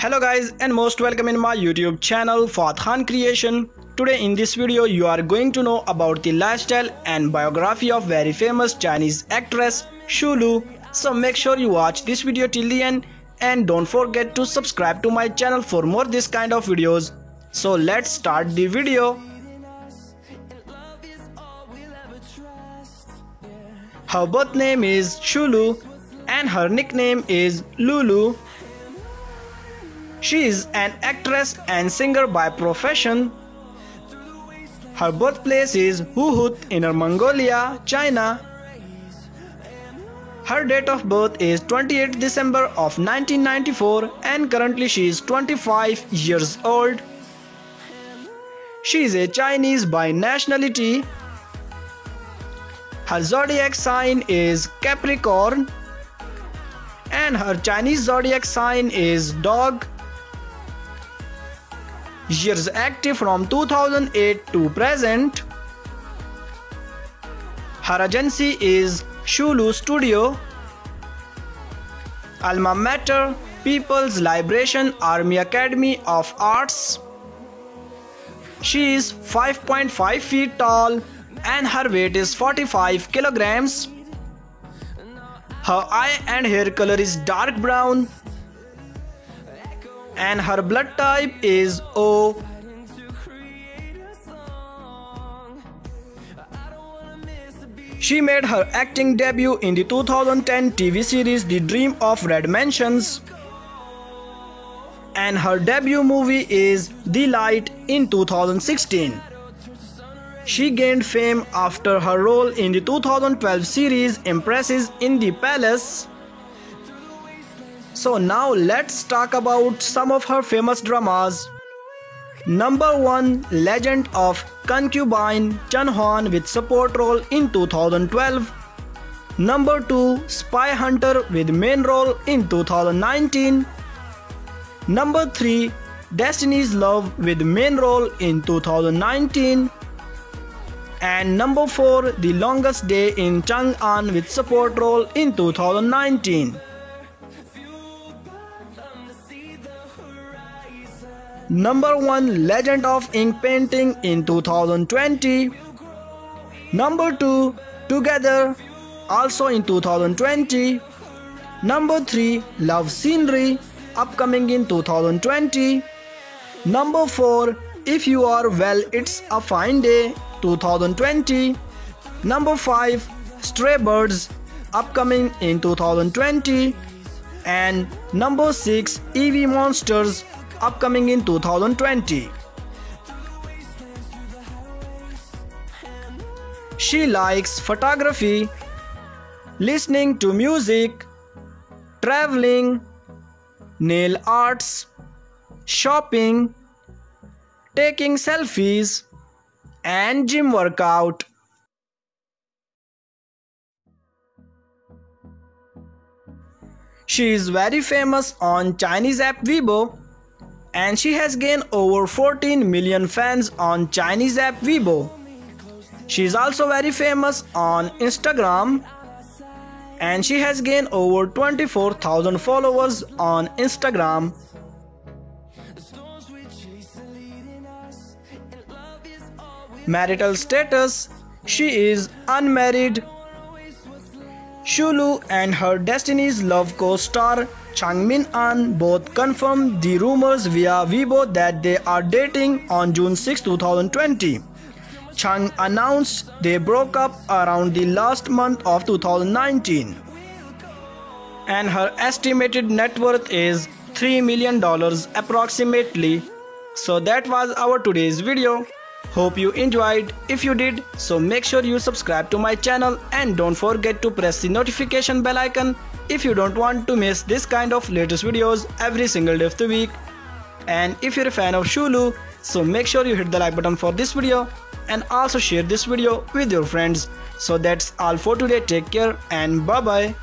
Hello guys and most welcome in my YouTube channel Hohhot creation. Today in this video you are going to know about the lifestyle and biography of very famous Chinese actress Xu Lu. So make sure you watch this video till the end and don't forget to subscribe to my channel for more this kind of videos. So let's start the video. Her birth name is Xu Lu and her nickname is Lulu. She is an actress and singer by profession. Her birthplace is Hohhot, Inner Mongolia, China. Her date of birth is 28 December of 1994 and currently she is 25 years old. She is a Chinese by nationality. Her zodiac sign is Capricorn and her Chinese zodiac sign is Dog. Years active from 2008 to present. Her agency is Shulu Studio. Alma mater People's Liberation Army Academy of Arts. She is 5.5 feet tall and her weight is 45 kilograms. Her eye and hair color is dark brown and her blood type is O. She made her acting debut in the 2010 TV series The Dream of Red Mansions and her debut movie is The Light in 2016. She gained fame after her role in the 2012 series Impresses in the Palace. So now let's talk about some of her famous dramas. Number 1, Legend of Concubine Chen Huan with support role in 2012. Number 2, Spy Hunter with main role in 2019. Number 3, Destiny's Love with main role in 2019. And number 4, The Longest Day in Chang'an with support role in 2019. Number 1, Legend of Ink Painting in 2020. Number 2, Together also in 2020. Number 3, Love Scenery upcoming in 2020. Number 4, If You Are Well It's A Fine Day 2020. Number 5, Stray Birds upcoming in 2020. And number 6, Eve Monsters upcoming in 2020. She likes photography, listening to music, traveling, nail arts, shopping, taking selfies and gym workout. She is very famous on Chinese app Weibo and she has gained over 14 million fans on Chinese app Weibo. She is also very famous on Instagram and she has gained over 24,000 followers on Instagram. Marital status, she is unmarried. Xu Lu and her Destiny's Love co-star Chang Min An both confirmed the rumors via Weibo that they are dating on June 6, 2020. Chang announced they broke up around the last month of 2019. And her estimated net worth is $3 million approximately. So that was our today's video. Hope you enjoyed. If you did, so make sure you subscribe to my channel and don't forget to press the notification bell icon if you don't want to miss this kind of latest videos every single day of the week. And if you're a fan of Xu Lu, so make sure you hit the like button for this video and also share this video with your friends. So that's all for today. Take care and bye bye.